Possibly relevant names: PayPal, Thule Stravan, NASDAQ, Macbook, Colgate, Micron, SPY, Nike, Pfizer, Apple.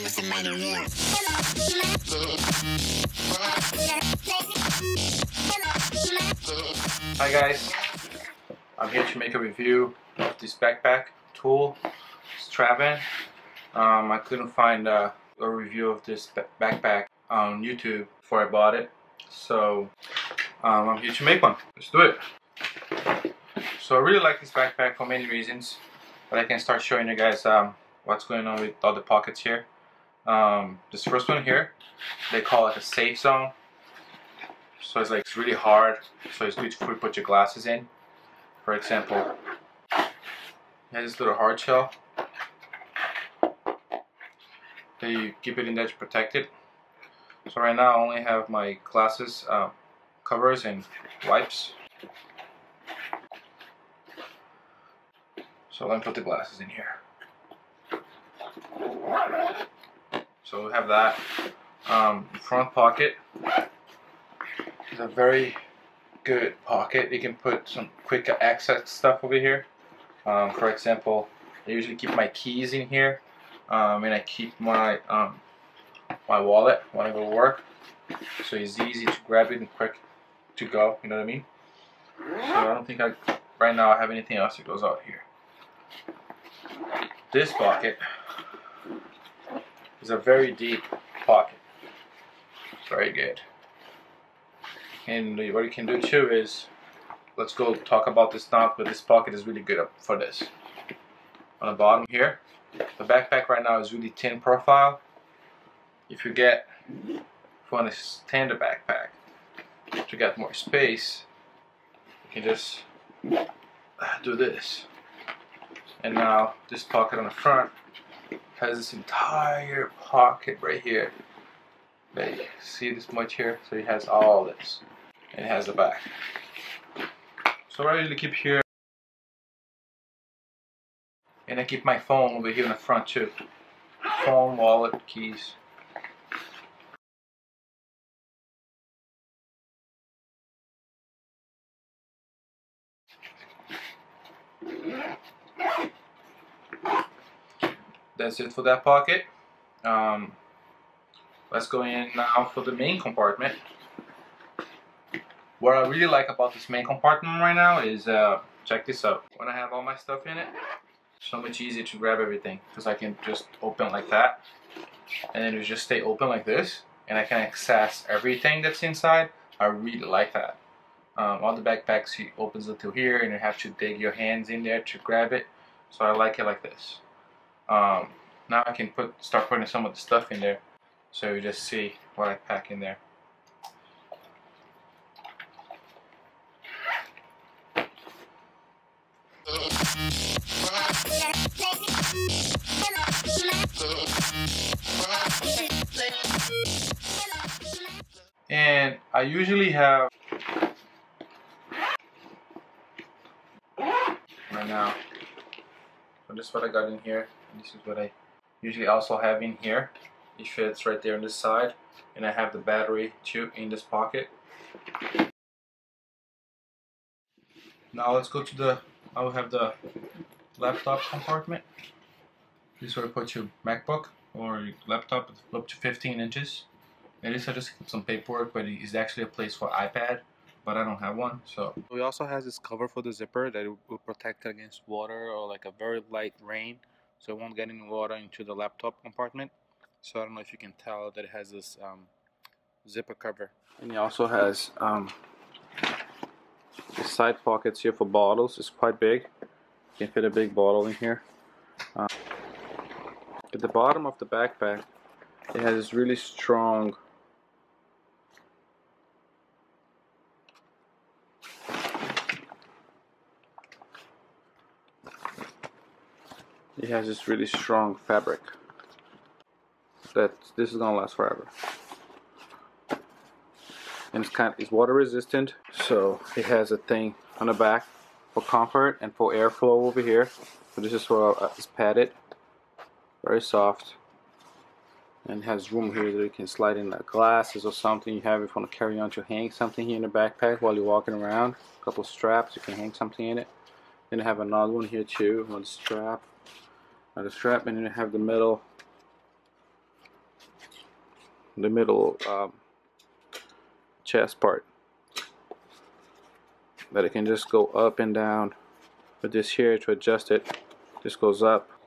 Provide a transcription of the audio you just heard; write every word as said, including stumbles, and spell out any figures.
With a minor war. Hi guys, I'm here to make a review of this backpack, Thule Stravan. Um, I couldn't find uh, a review of this backpack on YouTube before I bought it, so um, I'm here to make one. Let's do it. So I really like this backpack for many reasons, but I can start showing you guys um, what's going on with all the pockets here. Um, this first one here, they call it a safe zone, so it's like it's really hard, so it's good to put your glasses in. For example, you have this little hard shell, then you keep it in there to protect it. So right now I only have my glasses, uh, covers and wipes, so let me put the glasses in here. So we have that. Um, front pocket is a very good pocket. You can put some quick access stuff over here. Um, for example, I usually keep my keys in here, um, and I keep my um, my wallet when I go to work. So it's easy to grab it and quick to go. You know what I mean? So I don't think I right now I have anything else that goes out here. This pocket is a very deep pocket, very good. And what you can do too is, let's go talk about this now, but this pocket is really good for this. On the bottom here, the backpack right now is really thin profile. If you get, if you want to stand the backpack to get more space, you can just do this. And now this pocket on the front has this entire pocket right here. Like, see this much here? So it has all this. And it has the back. So what I usually keep here, and I keep my phone over here in the front too. Phone, wallet, keys. That's it for that pocket. Um, let's go in now for the main compartment. What I really like about this main compartment right now is, uh, check this out. When I have all my stuff in it, it's so much easier to grab everything because I can just open like that, and then it just stay open like this, and I can access everything that's inside. I really like that. Um, all the backpacks, he opens until here, and you have to dig your hands in there to grab it. So I like it like this. Um, now I can put start putting some of the stuff in there, so you just see what I pack in there. And I usually have right now, but this is what I got in here. This is what I usually also have in here. It fits right there on this side, and I have the battery too in this pocket. Now let's go to the, I will have the laptop compartment. This is where you put your MacBook or your laptop up to fifteen inches. And this I just keep some paperwork, but it's actually a place for iPad, but I don't have one. So it also has this cover for the zipper that will protect it against water or like a very light rain. So it won't get any water into the laptop compartment. So I don't know if you can tell that it has this um, zipper cover. And it also has um, the side pockets here for bottles. It's quite big. You can fit a big bottle in here. Um, at the bottom of the backpack, it has this really strong It has this really strong fabric that this is gonna last forever, and it's kind of, it's water resistant. So it has a thing on the back for comfort and for airflow over here. So this is where it's padded, very soft, and it has room here that you can slide in like glasses or something you have if you want to carry on to hang something here in the backpack while you're walking around. A couple straps, you can hang something in it. Then I have another one here too, one strap. Now the strap, and you have the metal, the middle um, chest part that it can just go up and down. With this here to adjust it, just goes up